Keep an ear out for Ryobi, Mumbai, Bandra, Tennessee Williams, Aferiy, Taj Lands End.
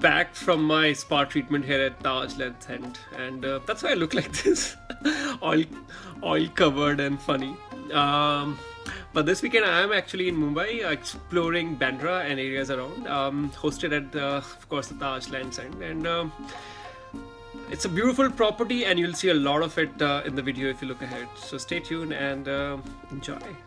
back from my spa treatment here at Taj Lands End, and that's why I look like this, all covered and funny. But this weekend I am actually in Mumbai, exploring Bandra and areas around, hosted at, of course, the Taj Lands End, and it's a beautiful property, and you'll see a lot of it in the video if you look ahead. So stay tuned and enjoy.